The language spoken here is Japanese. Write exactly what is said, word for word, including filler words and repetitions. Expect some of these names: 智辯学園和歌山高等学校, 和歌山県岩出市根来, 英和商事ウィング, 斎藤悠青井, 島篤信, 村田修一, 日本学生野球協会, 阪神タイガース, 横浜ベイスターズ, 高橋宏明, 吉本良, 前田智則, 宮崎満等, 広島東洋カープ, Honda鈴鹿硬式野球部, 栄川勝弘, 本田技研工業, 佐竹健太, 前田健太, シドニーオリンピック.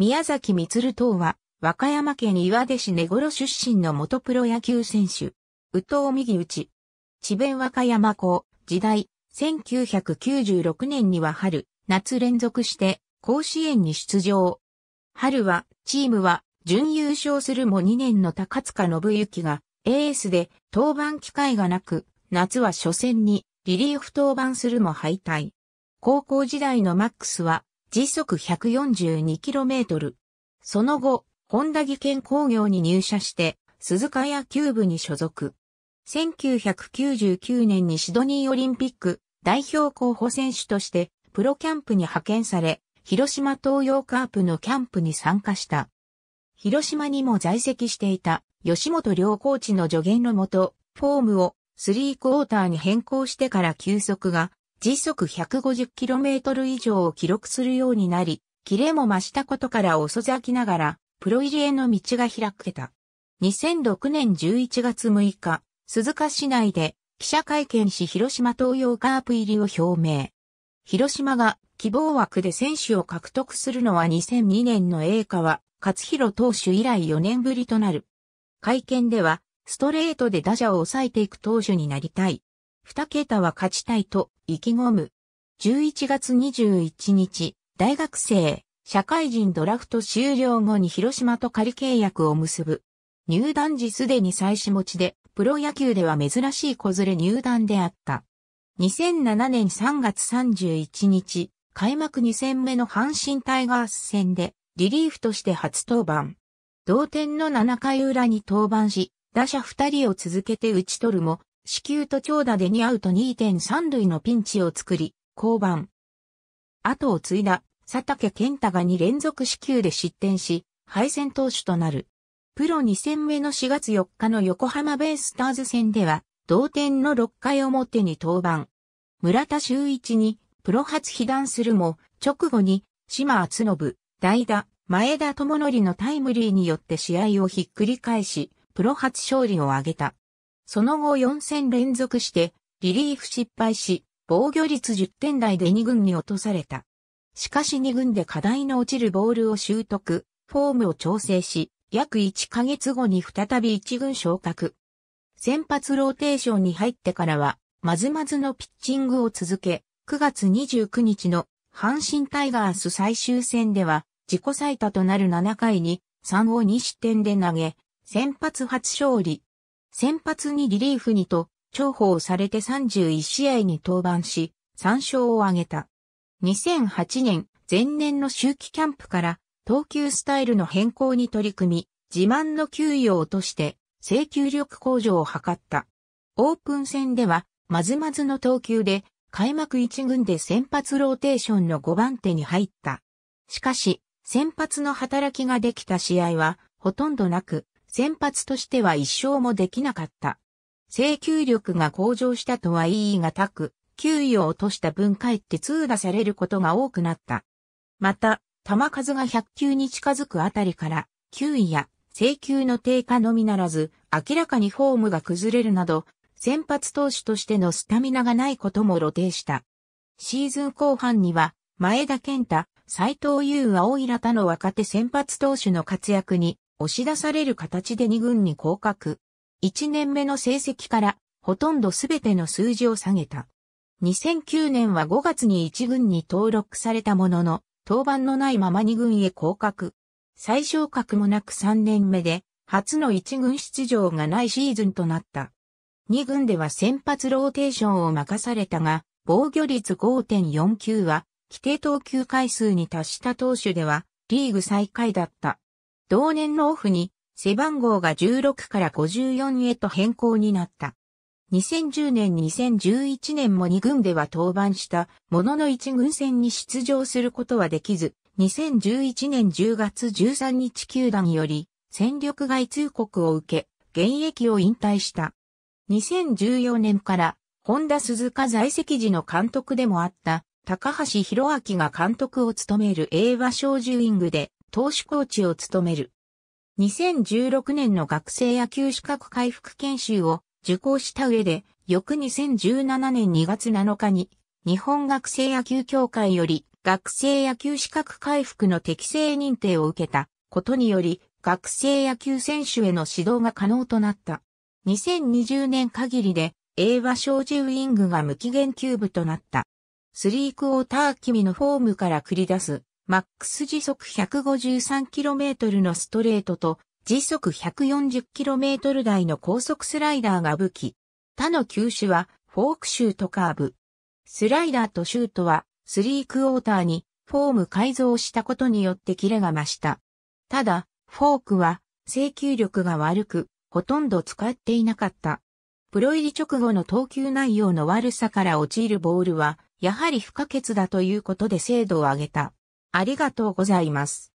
宮崎満等は、和歌山県岩出市根来出身の元プロ野球選手。右投右打ち。智弁和歌山高、時代、せんきゅうひゃくきゅうじゅうろくねんには春、夏連続して、甲子園に出場。春は、チームは、準優勝するもにねんの高塚信行が、エースで、登板機会がなく、夏は初戦に、リリーフ登板するも敗退。高校時代のマックスは、時速 ひゃくよんじゅうにキロメートル。その後、本田技研工業に入社して、鈴鹿野球部に所属。せんきゅうひゃくきゅうじゅうきゅうねんにシドニーオリンピック代表候補選手として、プロキャンプに派遣され、広島東洋カープのキャンプに参加した。広島にも在籍していた吉本良コーチの助言のもと、フォームをスリークォーターに変更してから球速が時速 ひゃくごじゅうキロメートル 以上を記録するようになり、キレも増したことから遅咲きながら、プロ入りへの道が開けた。にせんろくねんじゅういちがつむいか、鈴鹿市内で記者会見し広島東洋カープ入りを表明。広島が希望枠で選手を獲得するのはにせんにねんの栄川勝弘投手以来よねんぶりとなる。会見ではストレートで打者を抑えていく投手になりたい。二桁は勝ちたいと意気込む。じゅういちがつにじゅういちにち、大学生、社会人ドラフト終了後に広島と仮契約を結ぶ。入団時すでに妻子持ちで、プロ野球では珍しい子連れ入団であった。にせんななねんさんがつさんじゅういちにち、開幕にせんめの阪神タイガース戦で、リリーフとして初登板。同点のななかいうらに登板し、打者ふたりを続けて打ち取るも、四球と長打でにアウトにてんさんるいのピンチを作り、降板。後を継いだ、佐竹健太がにれんぞくしきゅうで失点し、敗戦投手となる。プロにせんめのしがつよっかの横浜ベイスターズ戦では、同点のろっかいおもてに登板。村田修一にプロ初被弾するも、直後に島篤信、代打、前田智則のタイムリーによって試合をひっくり返し、プロ初勝利を挙げた。その後よんせんれんぞくして、リリーフ失敗し、防御率じゅってんだいでにぐんに落とされた。しかしにぐんで課題の落ちるボールを習得、フォームを調整し、約いっかげつごに再びいちぐん昇格。先発ローテーションに入ってからは、まずまずのピッチングを続け、くがつにじゅうくにちの阪神タイガース最終戦では、自己最多となるななかいにさんをにしってんで投げ、先発初勝利。先発にリリーフにと、重宝されてさんじゅういちしあいに登板し、さんしょうを挙げた。にせんはちねん、前年の秋季キャンプから、投球スタイルの変更に取り組み、自慢の球威を落として、制球力向上を図った。オープン戦では、まずまずの投球で、開幕いちぐんで先発ローテーションのごばんてに入った。しかし、先発の働きができた試合は、ほとんどなく、先発としてはいっしょうもできなかった。制球力が向上したとは言い難く、球威を落とした分かえって痛打されることが多くなった。また、球数がひゃっきゅうに近づくあたりから、球威や制球の低下のみならず、明らかにフォームが崩れるなど、先発投手としてのスタミナがないことも露呈した。シーズン後半には、前田健太、斎藤悠青井ら他の若手先発投手の活躍に押し出される形でにぐんに降格。いちねんめの成績から、ほとんどすべての数字を下げた。にせんきゅうねんはごがつにいちぐんに登録されたものの、登板のないままにぐんへ降格。再昇格もなくさんねんめで、初のいちぐん出場がないシーズンとなった。にぐんでは先発ローテーションを任されたが、防御率 ごてんよんきゅう は、規定投球回数に達した投手では、リーグ最下位だった。同年のオフに、背番号がじゅうろくからごじゅうよんへと変更になった。にせんじゅうねん、にせんじゅういちねんもにぐんでは登板したもののいちぐん戦に出場することはできず、にせんじゅういちねんじゅうがつじゅうさんにち球団より戦力外通告を受け、現役を引退した。にせんじゅうよねんから、ホンダ鈴鹿在籍時の監督でもあった、高橋宏明が監督を務める英和商事ウィングで投手コーチを務める。にせんじゅうろくねんの学生野球資格回復研修を、受講した上で、翌にせんじゅうななねんにがつなのかに、日本学生野球協会より、学生野球資格回復の適正認定を受けたことにより、学生野球選手への指導が可能となった。にせんにじゅうねん限りで、英和商事ウイングが無期限球部となった。スリークォーター気味のフォームから繰り出す、マックス時速 ひゃくごじゅうさんキロメートル のストレートと、時速 ひゃくよんじゅっキロメートル 台の高速スライダーが武器。他の球種は、フォークシュートカーブ。スライダーとシュートは、スリークォーターにフォーム改造したことによってキレが増した。ただ、フォークは、制球力が悪く、ほとんど使っていなかった。プロ入り直後の投球内容の悪さから陥るボールは、やはり不可欠だということで精度を上げた。ありがとうございます。